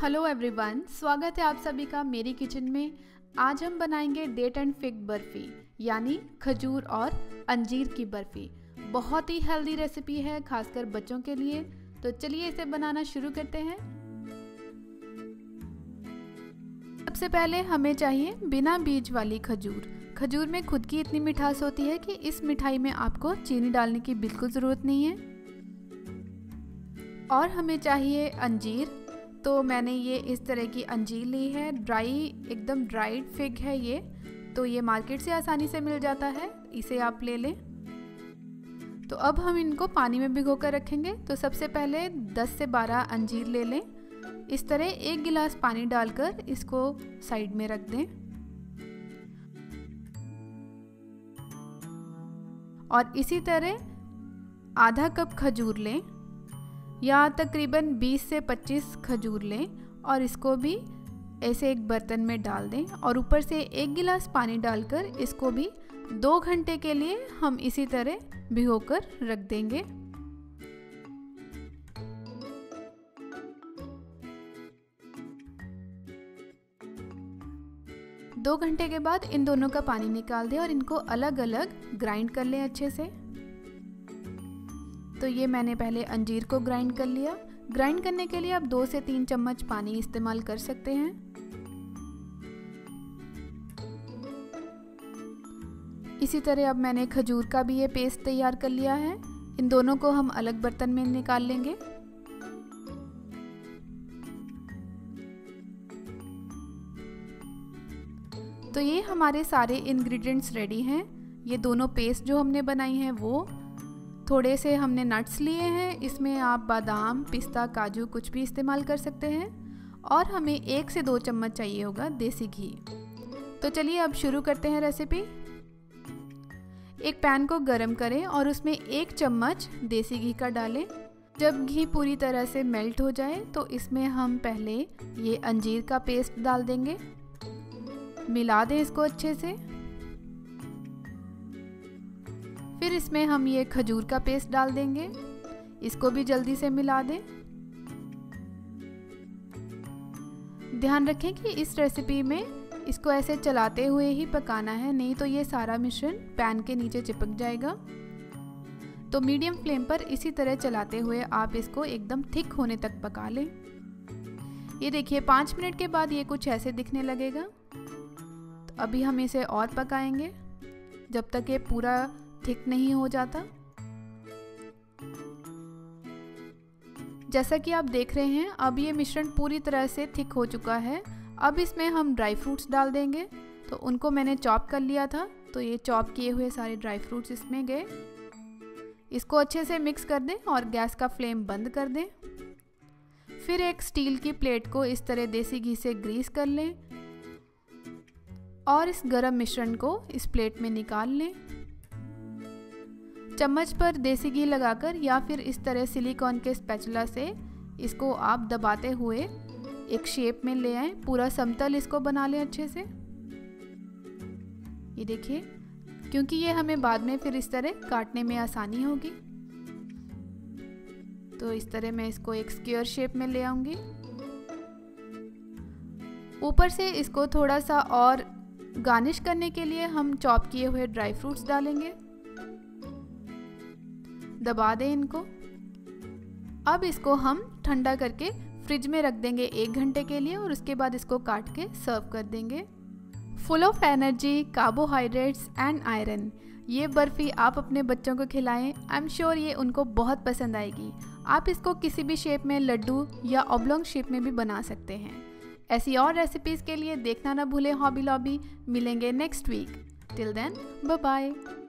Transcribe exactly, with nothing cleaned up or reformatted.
Hello everyone, स्वागत है आप सभी का मेरी किचन में। आज हम बनाएंगे डेट एंड फिग बर्फ़ी यानी खजूर और अंजीर की बर्फ़ी। बहुत ही हेल्दी रेसिपी है, खासकर बच्चों के लिए। तो चलिए इसे बनाना शुरू करते हैं। सबसे पहले हमें चाहिए बिना बीज वाली खजूर। खजूर में खुद की इतनी मिठास होती है कि इस मिठाई में आपको चीनी डालने की बिल्कुल ज़रूरत नहीं है। और हमें चाहिए अंजीर। तो मैंने ये इस तरह की अंजीर ली है, ड्राई, एकदम ड्राइड फिग है ये। तो ये मार्केट से आसानी से मिल जाता है, इसे आप ले लें। तो अब हम इनको पानी में भिगो कर रखेंगे। तो सबसे पहले दस से बारह अंजीर ले लें, इस तरह एक गिलास पानी डालकर इसको साइड में रख दें। और इसी तरह आधा कप खजूर लें या तकरीबन बीस से पच्चीस खजूर लें और इसको भी ऐसे एक बर्तन में डाल दें। और ऊपर से एक गिलास पानी डालकर इसको भी दो घंटे के लिए हम इसी तरह भिगो कर रख देंगे। दो घंटे के बाद इन दोनों का पानी निकाल दें और इनको अलग अलग ग्राइंड कर लें अच्छे से। तो ये मैंने पहले अंजीर को ग्राइंड कर लिया। ग्राइंड करने के लिए आप दो से तीन चम्मच पानी इस्तेमाल कर सकते हैं। इसी तरह अब मैंने खजूर का भी ये पेस्ट तैयार कर लिया है। इन दोनों को हम अलग बर्तन में निकाल लेंगे। तो ये हमारे सारे इंग्रेडिएंट्स रेडी हैं। ये दोनों पेस्ट जो हमने बनाई हैं वो, थोड़े से हमने नट्स लिए हैं, इसमें आप बादाम, पिस्ता, काजू कुछ भी इस्तेमाल कर सकते हैं। और हमें एक से दो चम्मच चाहिए होगा देसी घी। तो चलिए अब शुरू करते हैं रेसिपी। एक पैन को गरम करें और उसमें एक चम्मच देसी घी का डालें। जब घी पूरी तरह से मेल्ट हो जाए तो इसमें हम पहले ये अंजीर का पेस्ट डाल देंगे। मिला दें इसको अच्छे से। फिर इसमें हम ये खजूर का पेस्ट डाल देंगे, इसको भी जल्दी से मिला दें। ध्यान रखें कि इस रेसिपी में इसको ऐसे चलाते हुए ही पकाना है, नहीं तो ये सारा मिश्रण पैन के नीचे चिपक जाएगा। तो मीडियम फ्लेम पर इसी तरह चलाते हुए आप इसको एकदम थिक होने तक पका लें। ये देखिए पाँच मिनट के बाद ये कुछ ऐसे दिखने लगेगा। तो अभी हम इसे और पकाएंगे जब तक ये पूरा ठीक नहीं हो जाता। जैसा कि आप देख रहे हैं अब ये मिश्रण पूरी तरह से थिक हो चुका है। अब इसमें हम ड्राई फ्रूट्स डाल देंगे। तो उनको मैंने चॉप कर लिया था, तो ये चॉप किए हुए सारे ड्राई फ्रूट्स इसमें गए। इसको अच्छे से मिक्स कर दें और गैस का फ्लेम बंद कर दें। फिर एक स्टील की प्लेट को इस तरह देसी घी से ग्रीस कर लें और इस गर्म मिश्रण को इस प्लेट में निकाल लें। चम्मच पर देसी घी लगाकर या फिर इस तरह सिलिकॉन के स्पैचुला से इसको आप दबाते हुए एक शेप में ले आएं। पूरा समतल इसको बना लें अच्छे से। ये देखिए, क्योंकि ये हमें बाद में फिर इस तरह काटने में आसानी होगी। तो इस तरह मैं इसको एक स्क्वायर शेप में ले आऊंगी। ऊपर से इसको थोड़ा सा और गार्निश करने के लिए हम चॉप किए हुए ड्राई फ्रूट्स डालेंगे। दबा दें इनको। अब इसको हम ठंडा करके फ्रिज में रख देंगे एक घंटे के लिए और उसके बाद इसको काट के सर्व कर देंगे। Full of energy, carbohydrates and iron, ये बर्फ़ी आप अपने बच्चों को खिलाएं। आई एम श्योर ये उनको बहुत पसंद आएगी। आप इसको किसी भी शेप में, लड्डू या ऑब्लोंग शेप में भी बना सकते हैं। ऐसी और रेसिपीज़ के लिए देखना ना भूलें हॉबी लॉबी। मिलेंगे next week. Till then bye bye.